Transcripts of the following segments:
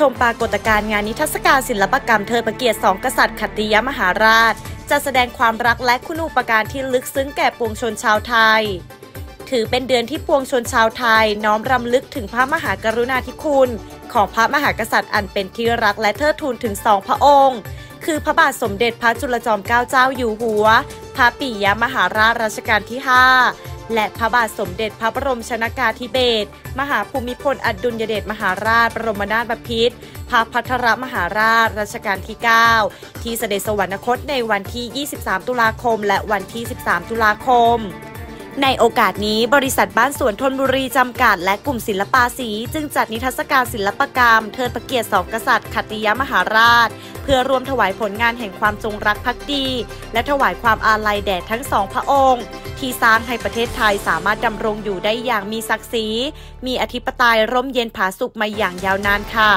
ชมปรากฏการณ์งานนิทรรศการศิลปกรรมเทิดพระเกียรติ2กษัตริย์ขัตติยมหาราชจะแสดงความรักและคุณูปการที่ลึกซึ้งแก่ปวงชนชาวไทยถือเป็นเดือนที่ปวงชนชาวไทยน้อมรำลึกถึงพระมหากรุณาธิคุณของพระมหากษัตริย์อันเป็นที่รักและเทิดทูนถึง2พระองค์คือพระบาทสมเด็จพระจุลจอมเกล้าเจ้าอยู่หัวพระปิยมหาราชรัชกาลที่5และพระบาทสมเด็จพระบรมชนกาธิเบศรมหาภูมิพลอดุลยเดชมหาราชบรมนาถบพิตรพระภัทรมหาราชรัชกาลที่9ที่เสด็จสวรรคตในวันที่23ตุลาคมและวันที่13ตุลาคมในโอกาสนี้บริษัทบ้านสวนธนบุรีจำกัดและกลุ่มศิลปาสีจึงจัดนิทรรศการศิลปกรรมเทิดพระเกียรติ2กษัตริย์ขัตติยมหาราชเพื่อร่วมถวายผลงานแห่งความจงรักภักดีและถวายความอาลัยแด่ทั้งสองพระองค์ที่สร้างให้ประเทศไทยสามารถดำรงอยู่ได้อย่างมีศักดิ์ศรีมีอธิปไตยร่มเย็นผาสุกมาอย่างยาวนานค่ะ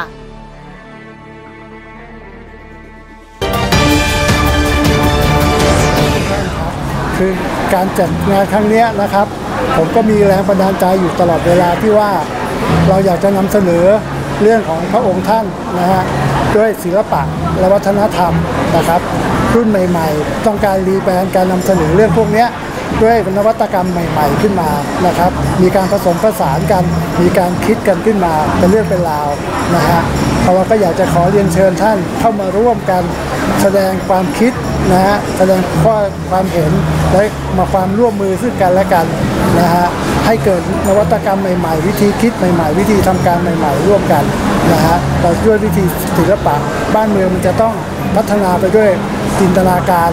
คือการจัดงานครั้งนี้นะครับผมก็มีแรงบันดาลใจอยู่ตลอดเวลาที่ว่าเราอยากจะนำเสนอเรื่องของพระองค์ท่านนะฮะด้วยศิลปะและวัฒนธรรมนะครับรุ่นใหม่ๆต้องการรีแบรนด์การนำเสนอเรื่องพวกนี้ด้วยนวัตกรรมใหม่ๆขึ้นมานะครับมีการผสมผสานกันมีการคิดกันขึ้นมาเป็นเรื่องเป็นราวนะฮะเพราะเราก็อยากจะขอเรียนเชิญท่านเข้ามาร่วมกันแสดงความคิดนะฮะแสดงข้อความเห็นและมาความร่วมมือซึ่งกันและกันนะฮะให้เกิดนวัตกรรมใหม่ๆวิธีคิดใหม่ๆวิธีทำการใหม่ๆร่วมกันนะฮะแต่ด้วยวิธีศิลปะบ้านเมืองมันจะต้องพัฒนาไปด้วยจินตนาการ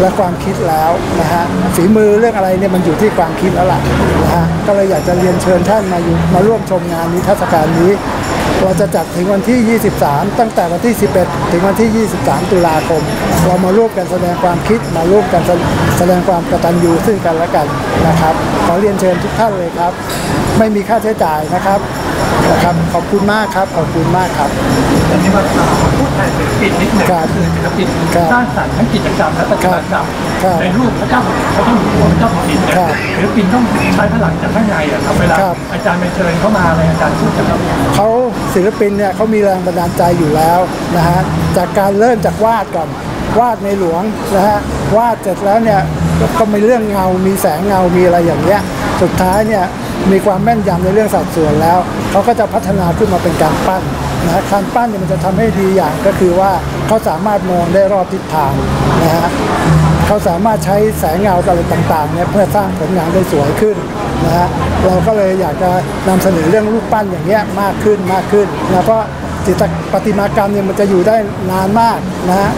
และความคิดแล้วนะฮะฝีมือเรื่องอะไรเนี่ยมันอยู่ที่ความคิดแล้วล่ะนะฮะก็เลยอยากจะเรียนเชิญท่านมาร่วมชมงานนิทรรศการนี้เราจะจัดถึงวันที่23ตั้งแต่วันที่11ถึงวันที่23ตุลาคมเรามาร่วมกันแสดงความคิดมาร่วมกันแสดงความกตัญญูซึ่งกันและกันนะครับขอเรียนเชิญทุกท่านเลยครับไม่มีค่าใช้จ่ายนะครับขอบคุณมากครับขอบคุณมากครับอันนี้มาพูดถึงศิลปินนิดหนึ่งคือศิลปินสร้างสรรค์ทั้งกิจกรรมและประการต่างๆในรูปพระเจ้าเขาต้องมีความเจ้าของศิลป์ศิลปินต้องใช้พลังจากข้างในครับเวลาอาจารย์ไปเชิญเข้ามาอะไรอาจารย์พูดกับเขาศิลปินเนี่ยเขามีแรงบันดาลใจอยู่แล้วนะฮะจากการเริ่มจากวาดก่อนวาดในหลวงนะฮะวาดเสร็จแล้วเนี่ยก็มีเรื่องเงามีแสงเงามีอะไรอย่างเงี้ยสุดท้ายเนี่ยมีความแม่นยำในเรื่องสัดส่วนแล้วเขาก็จะพัฒนาขึ้นมาเป็นการปั้นนะการปั้นเนี่ยมันจะทำให้ดีอย่างก็คือว่าเขาสามารถมองได้รอบทิศทางนะฮะเขาสามารถใช้แสงเงาอะไรต่างๆเนี่ยเพื่อสร้างผลงานได้สวยขึ้นนะฮะเราก็เลยอยากจะนำเสนอเรื่องรูปปั้นอย่างเงี้ยมากขึ้นแล้วก็จิตประติมากรรมเนี่ยมันจะอยู่ได้นานมากนะฮะ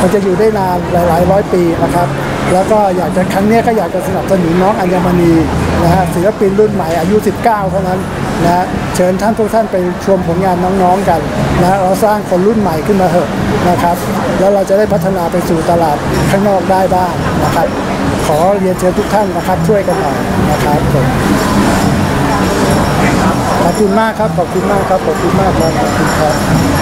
มันจะอยู่ได้นานหลายร้อยปีนะครับแล้วก็อยากจะครั้งนี้ก็อยากจะสนับสนุนน้องอัญมณีนะฮะศิลปินรุ่นใหม่อายุ19เท่านั้นนะเชิญท่านทุกท่านไปชมผลงานน้องๆกันนะเราสร้างคนรุ่นใหม่ขึ้นมาเถอะนะครับแล้วเราจะได้พัฒนาไปสู่ตลาดข้างนอกได้บ้างนะครับขอเรียนเชิญทุกท่านนะครับช่วยกันหน่อยนะครับขอบคุณมากครับขอบคุณมากครับขอบคุณมากครับ